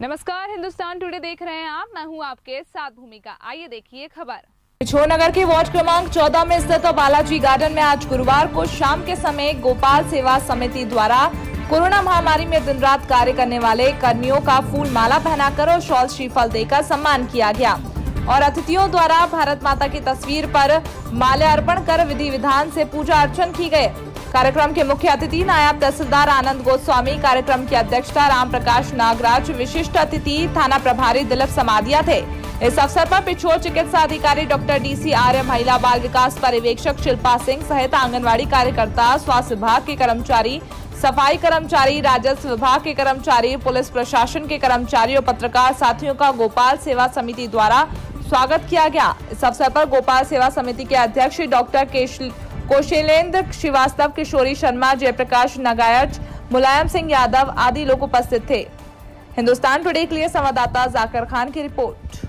नमस्कार, हिंदुस्तान टुडे देख रहे हैं आप। मैं हूं आपके साथ भूमिका। आइए देखिए खबर। पिछोर नगर के वार्ड क्रमांक 14 में स्थित बालाजी गार्डन में आज गुरुवार को शाम के समय गोपाल सेवा समिति द्वारा कोरोना महामारी में दिन रात कार्य करने वाले कर्मियों का फूल माला पहनाकर और शॉल श्रीफल देकर सम्मान किया गया और अतिथियों द्वारा भारत माता की तस्वीर पर माल्यार्पण कर विधि विधान से पूजा अर्चन की गयी। कार्यक्रम के मुख्य अतिथि नायब तहसीलदार आनंद गोस्वामी, कार्यक्रम की अध्यक्षता राम प्रकाश नागराज, विशिष्ट अतिथि थाना प्रभारी दिलक समादिया थे। इस अवसर पर पिछोर चिकित्सा अधिकारी डॉक्टर DCR, महिला बाल विकास पर्यवेक्षक शिल्पा सिंह सहित आंगनवाड़ी कार्यकर्ता, स्वास्थ्य विभाग के कर्मचारी, सफाई कर्मचारी, राजस्व विभाग के कर्मचारी, पुलिस प्रशासन के कर्मचारी और पत्रकार साथियों का गोपाल सेवा समिति द्वारा स्वागत किया गया। इस अवसर पर गोपाल सेवा समिति के अध्यक्ष डॉक्टर K कौशलेंद्र श्रीवास्तव, किशोरी शर्मा, जयप्रकाश नगायच, मुलायम सिंह यादव आदि लोग उपस्थित थे। हिंदुस्तान टुडे के लिए संवाददाता जाकिर खान की रिपोर्ट।